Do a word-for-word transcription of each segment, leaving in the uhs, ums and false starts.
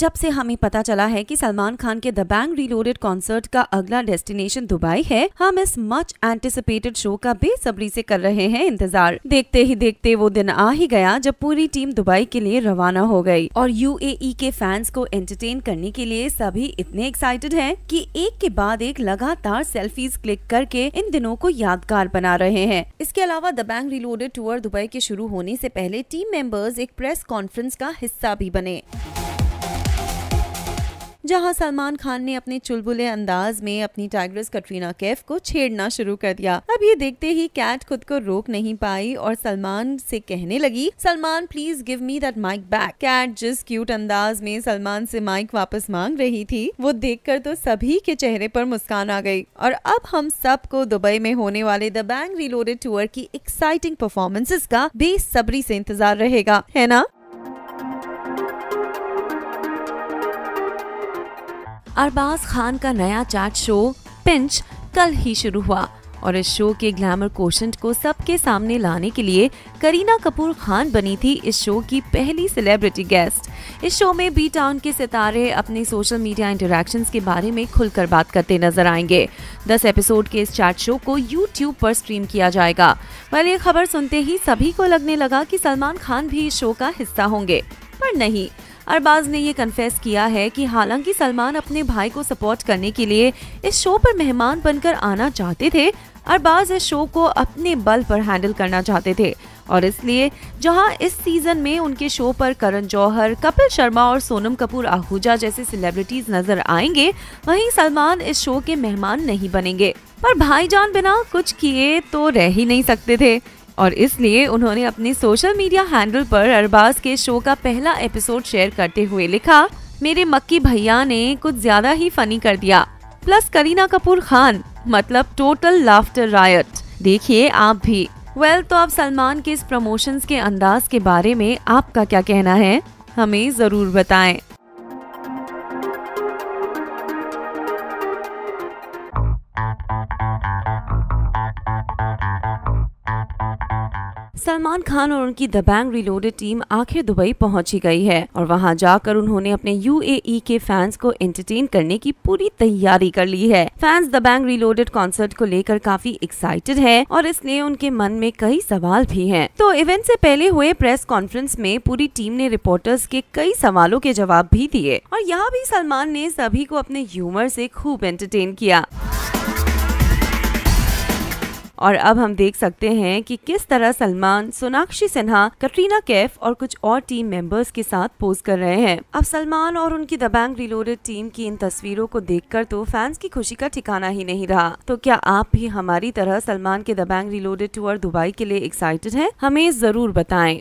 जब से हमें पता चला है कि सलमान खान के दबैंग रीलोडेड कॉन्सर्ट का अगला डेस्टिनेशन दुबई है, हम इस मच एंटिसिपेटेड शो का बेसब्री से कर रहे हैं इंतजार। देखते ही देखते वो दिन आ ही गया जब पूरी टीम दुबई के लिए रवाना हो गई और यूएई के फैंस को एंटरटेन करने के लिए सभी इतने एक्साइटेड हैं कि एक के बाद एक लगातार सेल्फीज क्लिक करके इन दिनों को यादगार बना रहे हैं। इसके अलावा दबैंग रीलोडेड टूर दुबई के शुरू होने से पहले टीम मेंबर्स एक प्रेस कॉन्फ्रेंस का हिस्सा भी बने, जहां सलमान खान ने अपने चुलबुले अंदाज में अपनी टाइग्रेस कटरीना कैफ को छेड़ना शुरू कर दिया। अब ये देखते ही कैट खुद को रोक नहीं पाई और सलमान से कहने लगी, Salman please give me that mic back. Kat जिस क्यूट अंदाज में सलमान से माइक वापस मांग रही थी, वो देखकर तो सभी के चेहरे पर मुस्कान आ गई। और अब हम सबको दुबई में होने वाले दबैंग रीलोडेड टूर की एक्साइटिंग परफॉर्मेंसेस का बेसब्री से इंतजार रहेगा, है ना? अरबाज खान का नया चैट शो पिंच कल ही शुरू हुआ और इस शो के ग्लैमर कोशेंट को सबके सामने लाने के लिए करीना कपूर खान बनी थी इस शो की पहली सेलिब्रिटी गेस्ट। इस शो में बी टाउन के सितारे अपने सोशल मीडिया इंटरेक्शंस के बारे में खुलकर बात करते नजर आएंगे। दस एपिसोड के इस चैट शो को यूट्यूब पर स्ट्रीम किया जाएगा। पर ये खबर सुनते ही सभी को लगने लगा कि सलमान खान भी इस शो का हिस्सा होंगे, पर नहीं, अरबाज ने ये कन्फेस किया है कि हालांकि सलमान अपने भाई को सपोर्ट करने के लिए इस शो पर मेहमान बनकर आना चाहते थे, अरबाज इस शो को अपने बल पर हैंडल करना चाहते थे और इसलिए जहां इस सीजन में उनके शो पर करण जौहर, कपिल शर्मा और सोनम कपूर आहूजा जैसे सेलिब्रिटीज नजर आएंगे, वहीं सलमान इस शो के मेहमान नहीं बनेंगे। पर भाईजान बिना कुछ किए तो रह ही नहीं सकते थे और इसलिए उन्होंने अपने सोशल मीडिया हैंडल पर अरबाज के शो का पहला एपिसोड शेयर करते हुए लिखा, मेरे मक्की भैया ने कुछ ज्यादा ही फनी कर दिया, प्लस करीना कपूर खान, मतलब टोटल लाफ्टर रायट, देखिए आप भी। वेल well, तो अब सलमान के इस प्रमोशंस के अंदाज के बारे में आपका क्या कहना है, हमें जरूर बताएं। सलमान खान और उनकी दबैंग रीलोडेड टीम आखिर दुबई पहुंच ही गई है और वहां जाकर उन्होंने अपने यूएई के फैंस को एंटरटेन करने की पूरी तैयारी कर ली है। फैंस दबैंग रीलोडेड कॉन्सर्ट को लेकर काफी एक्साइटेड है और इसलिए उनके मन में कई सवाल भी हैं। तो इवेंट से पहले हुए प्रेस कॉन्फ्रेंस में पूरी टीम ने रिपोर्टर्स के कई सवालों के जवाब भी दिए और यहाँ भी सलमान ने सभी को अपने ह्यूमर से खूब एंटरटेन किया। और अब हम देख सकते हैं कि किस तरह सलमान, सोनाक्षी सिन्हा, कटरीना कैफ और कुछ और टीम मेंबर्स के साथ पोज कर रहे हैं। अब सलमान और उनकी दबैंग रीलोडेड टीम की इन तस्वीरों को देखकर तो फैंस की खुशी का ठिकाना ही नहीं रहा। तो क्या आप भी हमारी तरह सलमान के दबैंग रीलोडेड टूर दुबई के लिए एक्साइटेड हैं? हमें जरूर बताएं।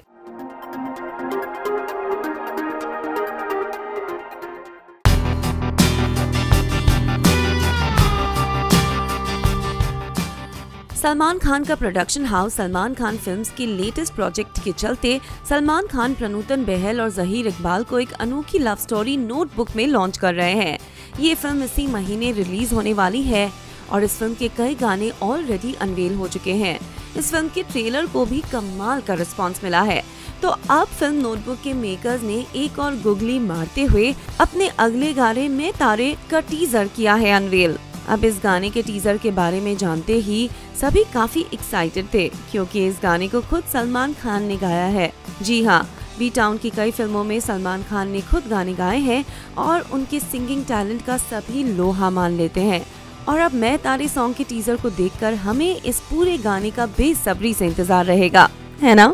सलमान खान का production house Salman Khan films की लेटेस्ट प्रोजेक्ट के चलते सलमान खान, प्रनूतन बहल और जहीर इकबाल को एक अनोखी लव स्टोरी नोटबुक में लॉन्च कर रहे हैं। ये फिल्म इसी महीने रिलीज होने वाली है और इस फिल्म के कई गाने ऑलरेडी अनवेल हो चुके हैं। इस फिल्म के ट्रेलर को भी कमाल का रिस्पॉन्स मिला है। तो अब फिल्म नोटबुक के मेकर्स ने एक और गुगली मारते हुए अपने अगले गाने में तारे का टीजर किया है अनवेल। अब इस गाने के टीजर के बारे में जानते ही सभी काफी एक्साइटेड थे क्योंकि इस गाने को खुद सलमान खान ने गाया है। जी हाँ, बी टाउन की कई फिल्मों में सलमान खान ने खुद गाने गाए हैं और उनके सिंगिंग टैलेंट का सभी लोहा मान लेते हैं। और अब मैं तारे सॉन्ग के टीजर को देखकर हमें इस पूरे गाने का बेसब्री से इंतजार रहेगा, है ना?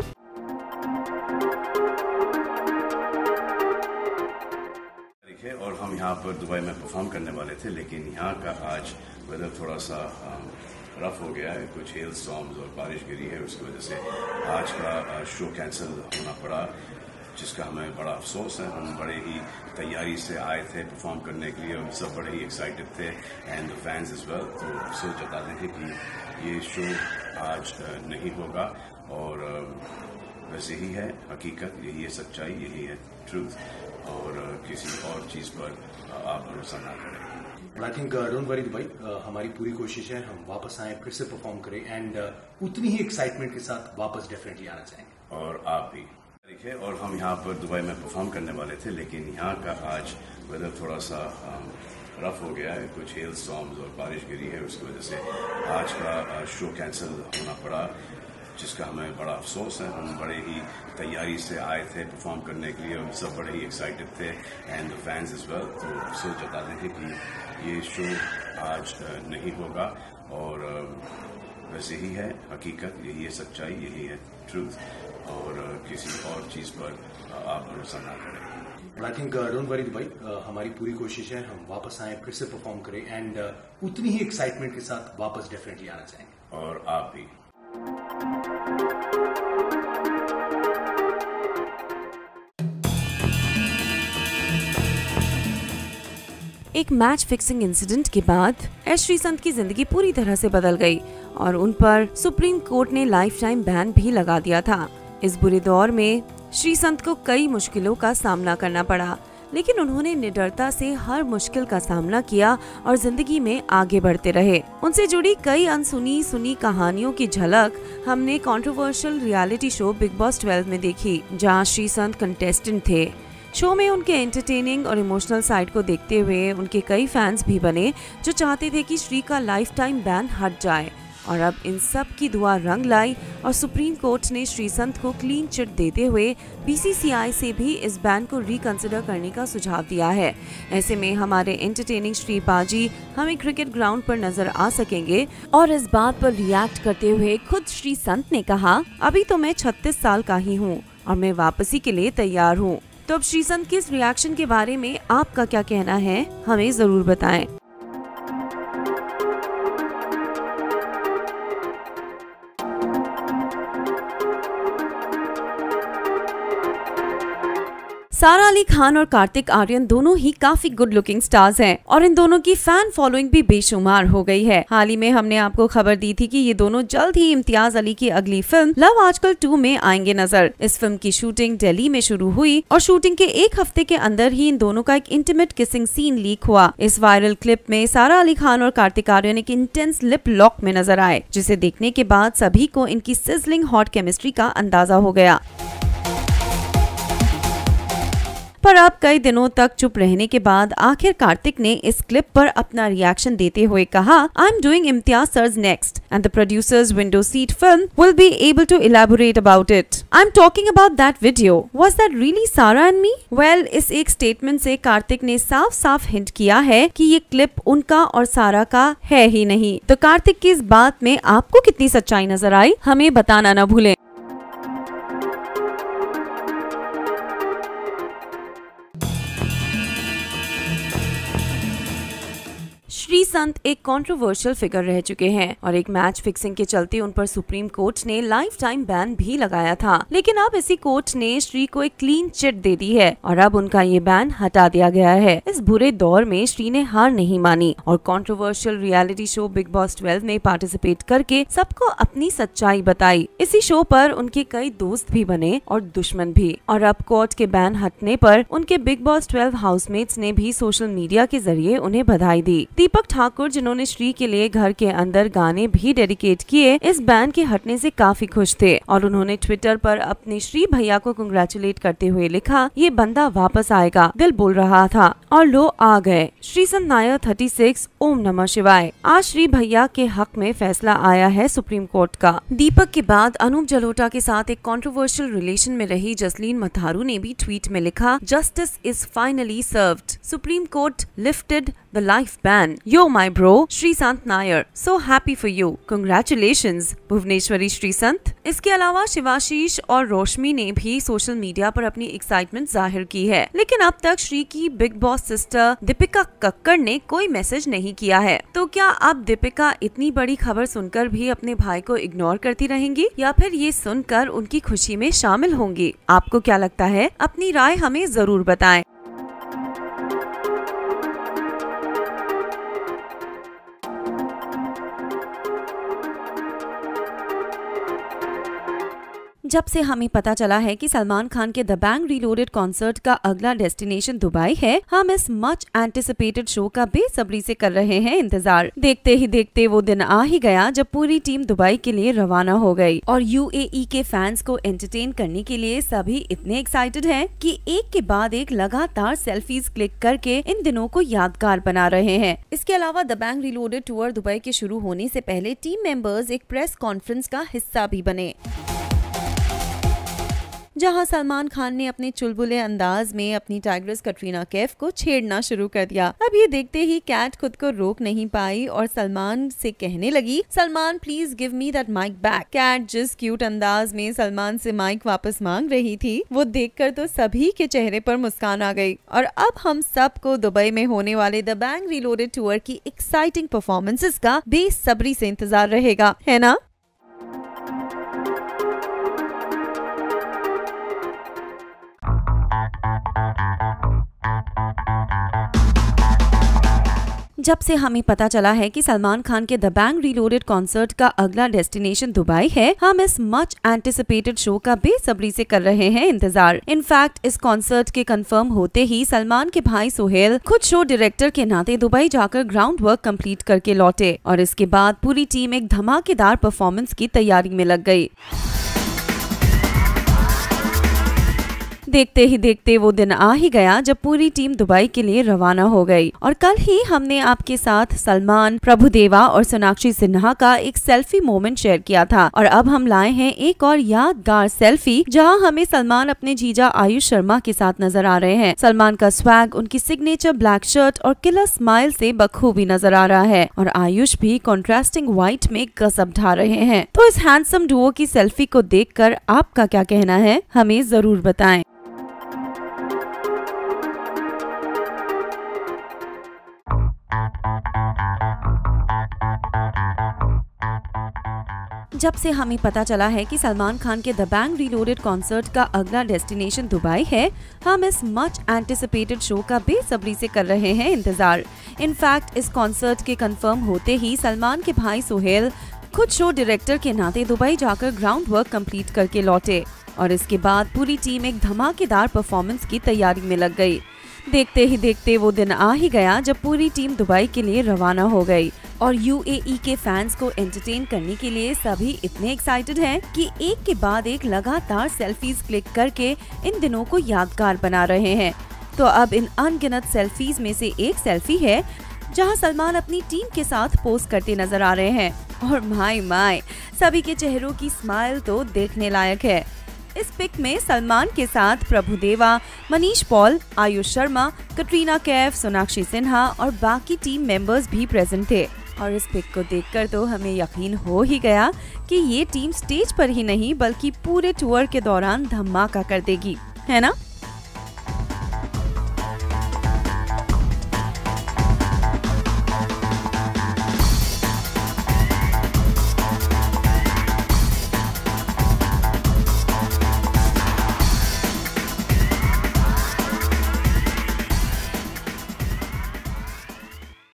और हम यहाँ पर दुबई में परफॉर्म करने वाले थे, लेकिन यहाँ का आज वेदर थोड़ा सा रफ हो गया है, कुछ हेल स्टॉर्म्स और बारिश गिरी है, उसकी वजह से आज का शो कैंसिल होना पड़ा, जिसका हमें बड़ा अफसोस है। हम बड़े ही तैयारी से आए थे परफॉर्म करने के लिए, हम सब बड़े ही एक्साइटेड थे and the fans as well. तो अफसोस जताते हैं कि ये शो आज नहीं होगा और बस यही है हकीकत, यही है सच्चाई, यही है ट्रूथ और किसी और चीज़ पर आप भरोसा ना करें। But I think don't worry भाई, हमारी पूरी कोशिश है हम वापस आए, फिर से परफॉर्म करें एंड uh, उतनी ही एक्साइटमेंट के साथ वापस डेफिनेटली आना चाहेंगे और आप भी देखिए। और हम यहाँ पर दुबई में परफॉर्म करने वाले थे, लेकिन यहाँ का आज वेदर थोड़ा सा um, रफ हो गया है, कुछ हेल स्टॉर्म्स और बारिश गिरी है, उसकी वजह से आज का शो कैंसिल होना पड़ा, जिसका हमें बड़ा अफसोस है। हम बड़े ही तैयारी से आए थे परफॉर्म करने के लिए, हम सब बड़े ही एक्साइटेड थे and the fans is well, तो अफसोस जताते हैं कि ये शो आज नहीं होगा। और वैसे ही है हकीकत, यही है सच्चाई, यही है ट्रूथ, और किसी और चीज़ पर आप भरोसा ना करें। आई थिंक डोंट वरी भाई, हमारी पूरी कोशिश है हम वापस आए, फिर से परफॉर्म करें एंड uh, उतनी ही एक्साइटमेंट के साथ वापस डेफिनेटली आना चाहेंगे और आप भी। एक मैच फिक्सिंग इंसिडेंट के बाद एस श्रीसंत की जिंदगी पूरी तरह से बदल गई और उन पर सुप्रीम कोर्ट ने लाइफ टाइम बैन भी लगा दिया था। इस बुरे दौर में श्रीसंत को कई मुश्किलों का सामना करना पड़ा, लेकिन उन्होंने निडरता से हर मुश्किल का सामना किया और जिंदगी में आगे बढ़ते रहे। उनसे जुड़ी कई अनसुनी सुनी कहानियों की झलक हमने controversial reality show big Boss twelve में देखी, जहां श्रीसंत कंटेस्टेंट थे। शो में उनके एंटरटेनिंग और इमोशनल साइड को देखते हुए उनके कई फैंस भी बने जो चाहते थे कि श्री का लाइफ टाइम बैन हट जाए, और अब इन सब की दुआ रंग लाई और सुप्रीम कोर्ट ने श्रीसंत को क्लीन चिट देते हुए बीसीसीआई से भी इस बैन को रिकंसिडर करने का सुझाव दिया है। ऐसे में हमारे एंटरटेनिंग श्री बाजी हमें क्रिकेट ग्राउंड पर नजर आ सकेंगे। और इस बात पर रिएक्ट करते हुए खुद श्रीसंत ने कहा, अभी तो मैं छत्तीस साल का ही हूँ और मैं वापसी के लिए तैयार हूँ। तो अब श्रीसंत के इस रिएक्शन के बारे में आपका क्या कहना है, हमें जरूर बताएं। सारा अली खान और कार्तिक आर्यन दोनों ही काफी गुड लुकिंग स्टार्स हैं और इन दोनों की फैन फॉलोइंग भी बेशुमार हो गई है। हाल ही में हमने आपको खबर दी थी कि ये दोनों जल्द ही इम्तियाज अली की अगली फिल्म लव आजकल टू में आएंगे नजर। इस फिल्म की शूटिंग दिल्ली में शुरू हुई और शूटिंग के एक हफ्ते के अंदर ही इन दोनों का एक इंटीमेट किसिंग सीन लीक हुआ। इस वायरल क्लिप में सारा अली खान और कार्तिक आर्यन एक इंटेंस लिप लॉक में नजर आए, जिसे देखने के बाद सभी को इनकी सिजलिंग हॉट केमिस्ट्री का अंदाजा हो गया। पर अब कई दिनों तक चुप रहने के बाद आखिर कार्तिक ने इस क्लिप पर अपना रिएक्शन देते हुए कहा, I am doing Imtiaz sir's next and the producers window seat film will be able to elaborate about it. I am talking about that video, was that really Sara and me? Well, इस एक statement से कार्तिक ने साफ साफ hint किया है कि ये क्लिप उनका और सारा का है ही नहीं। तो कार्तिक की इस बात में आपको कितनी सच्चाई नजर आई, हमें बताना न भूलें। श्रीसंत एक कंट्रोवर्शियल फिगर रह चुके हैं और एक मैच फिक्सिंग के चलते उन पर सुप्रीम कोर्ट ने लाइफ टाइम बैन भी लगाया था, लेकिन अब इसी कोर्ट ने श्री को एक क्लीन चिट दे दी है और अब उनका ये बैन हटा दिया गया है। इस बुरे दौर में श्री ने हार नहीं मानी और controversial reality show big Boss twelve में पार्टिसिपेट करके सबको अपनी सच्चाई बताई। इसी शो पर उनके कई दोस्त भी बने और दुश्मन भी, और अब कोर्ट के बैन हटने पर उनके बिग बॉस ट्वेल्व हाउसमेट्स ने भी सोशल मीडिया के जरिए उन्हें बधाई दी। दीपक ठाकुर, जिन्होंने श्री के लिए घर के अंदर गाने भी डेडिकेट किए, इस बैन के हटने से काफी खुश थे और उन्होंने ट्विटर पर अपने श्री भैया को कंग्रेचुलेट करते हुए लिखा, ये बंदा वापस आएगा, दिल बोल रहा था और लो आ गए। श्रीसंत नायर छत्तीस, ओम नमः शिवाय। आज श्री भैया के हक में फैसला आया है सुप्रीम कोर्ट का। दीपक के बाद अनूप जलोटा के साथ एक कॉन्ट्रोवर्शियल रिलेशन में रही जसलीन मथारू ने भी ट्वीट में लिखा, justice is finally served, supreme court lifted the life ban, yo my bro Sreesanth Nair, so happy for you, congratulations Bhuvneshwari Sreesanth. इसके अलावा शिवाशीष और रोशमी ने भी सोशल मीडिया पर अपनी एक्साइटमेंट जाहिर की है, लेकिन अब तक श्री की big boss sister Dipika Kakkar ने कोई मैसेज नहीं किया है। तो क्या अब दीपिका इतनी बड़ी खबर सुनकर भी अपने भाई को इग्नोर करती रहेंगी या फिर ये सुनकर उनकी खुशी में शामिल होंगी? आपको क्या लगता है, अपनी राय हमें जरूर बताएं। जब से हमें पता चला है कि सलमान खान के दबैंग रीलोडेड कॉन्सर्ट का अगला डेस्टिनेशन दुबई है, हम इस मच एंटिसिपेटेड शो का बेसब्री से कर रहे हैं इंतजार। देखते ही देखते वो दिन आ ही गया जब पूरी टीम दुबई के लिए रवाना हो गई और यूएई के फैंस को एंटरटेन करने के लिए सभी इतने एक्साइटेड हैं कि एक के बाद एक लगातार सेल्फीज क्लिक करके इन दिनों को यादगार बना रहे हैं। इसके अलावा दबैंग रीलोडेड टूर दुबई के शुरू होने से पहले टीम मेंबर्स एक प्रेस कॉन्फ्रेंस का हिस्सा भी बने, जहां सलमान खान ने अपने चुलबुले अंदाज में अपनी टाइग्रेस कटरीना कैफ को छेड़ना शुरू कर दिया। अब ये देखते ही कैट खुद को रोक नहीं पाई और सलमान से कहने लगी, Salman please give me that mic back. Kat जिस क्यूट अंदाज में सलमान से माइक वापस मांग रही थी, वो देखकर तो सभी के चेहरे पर मुस्कान आ गई। और अब हम सबको दुबई में होने वाले दबैंग रीलोडेड टूर की एक्साइटिंग परफॉर्मेंसेस का बेसब्री से इंतजार रहेगा, है ना? जब से हमें पता चला है कि सलमान खान के दबैंग रीलोडेड कॉन्सर्ट का अगला डेस्टिनेशन दुबई है, हम इस मच एंटिसिपेटेड शो का बेसब्री से कर रहे हैं इंतजार। इनफैक्ट इस कॉन्सर्ट के कंफर्म होते ही सलमान के भाई सोहेल खुद शो डायरेक्टर के नाते दुबई जाकर ग्राउंड वर्क कंप्लीट करके लौटे और इसके बाद पूरी टीम एक धमाकेदार परफॉर्मेंस की तैयारी में लग गई। देखते ही देखते वो दिन आ ही गया जब पूरी टीम दुबई के लिए रवाना हो गई और कल ही हमने आपके साथ सलमान, प्रभुदेवा और सोनाक्षी सिन्हा का एक सेल्फी मोमेंट शेयर किया था और अब हम लाए हैं एक और यादगार सेल्फी, जहां हमें सलमान अपने जीजा आयुष शर्मा के साथ नजर आ रहे हैं। सलमान का स्वैग, उनकी सिग्नेचर ब्लैक शर्ट और किलर स्माइल से बखूबी नजर आ रहा है और आयुष भी कॉन्ट्रास्टिंग व्हाइट में गजब ढा रहे हैं। तो इस हैंडसम डुओ की सेल्फी को देख कर आपका क्या कहना है, हमें जरूर बताएं। जब से हमें पता चला है कि सलमान खान के दबैंग रीलोडेड कॉन्सर्ट का अगला डेस्टिनेशन दुबई है, हम इस मच एंटिसिपेटेड शो का बेसब्री से कर रहे हैं इंतजार। इनफैक्ट इस कॉन्सर्ट के कंफर्म होते ही सलमान के भाई सोहेल खुद शो डायरेक्टर के नाते दुबई जाकर ग्राउंड वर्क कंप्लीट करके लौटे और इसके बाद पूरी टीम एक धमाकेदार परफॉर्मेंस की तैयारी में लग गई। देखते ही देखते वो दिन आ ही गया जब पूरी टीम दुबई के लिए रवाना हो गई और यूएई के फैंस को एंटरटेन करने के लिए सभी इतने एक्साइटेड हैं कि एक के बाद एक लगातार सेल्फीज क्लिक करके इन दिनों को यादगार बना रहे हैं। तो अब इन अनगिनत सेल्फीज में से एक सेल्फी है जहां सलमान अपनी टीम के साथ पोस्ट करते नजर आ रहे हैं और माय माय सभी के चेहरों की स्माइल तो देखने लायक है। इस पिक में सलमान के साथ प्रभुदेवा, मनीष पॉल, आयुष शर्मा, कटरीना कैफ, सोनाक्षी सिन्हा और बाकी टीम मेंबर्स भी प्रेजेंट थे और इस पिक को देखकर तो हमें यकीन हो ही गया कि ये टीम स्टेज पर ही नहीं बल्कि पूरे टूर के दौरान धमाका कर देगी, है ना?